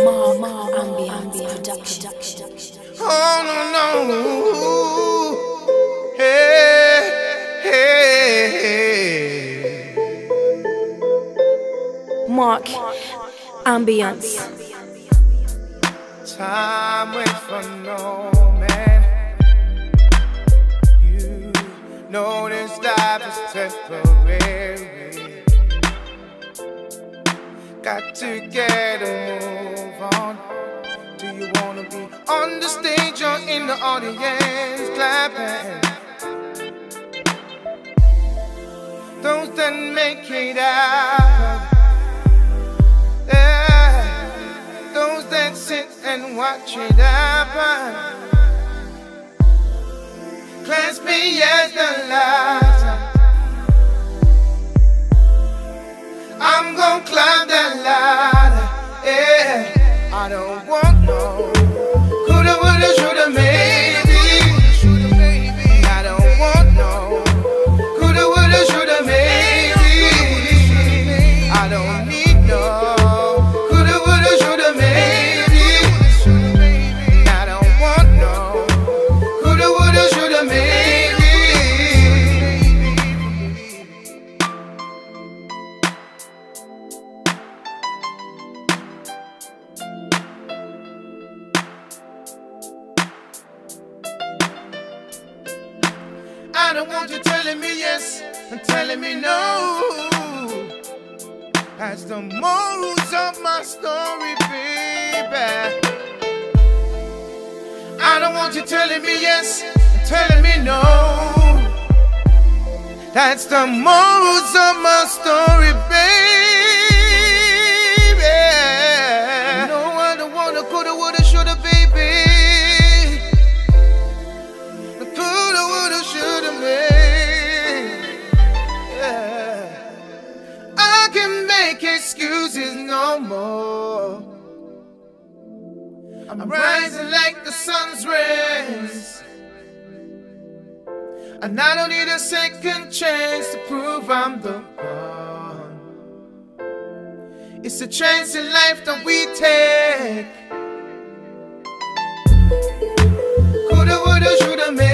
Marc Ambiance production. Oh no, no, hey, hey, hey. Marc Ambiance. Time waits for no man. You know this life is temporary. Got to get a move. Do you wanna be on the stage or in the audience clapping? Those that make it out, yeah. Those that sit and watch it happen, class me as the ladder. I'm gonna climb that ladder, yeah. I don't want no coulda, woulda, shoulda, maybe. I don't want no coulda, woulda, shoulda, maybe. I don't need no coulda, woulda, shoulda, maybe. I don't want no coulda, woulda, shoulda, maybe. I don't want you telling me yes and telling me no. That's the morals of my story, baby. I don't want you telling me yes and telling me no. That's the morals of my story, baby. No, I don't want to coulda, woulda, shoulda, baby. Excuses no more. I'm rising like the sun's rays, and I don't need a second chance to prove I'm the one. It's a chance in life that we take. Coulda, woulda, shoulda, maybe.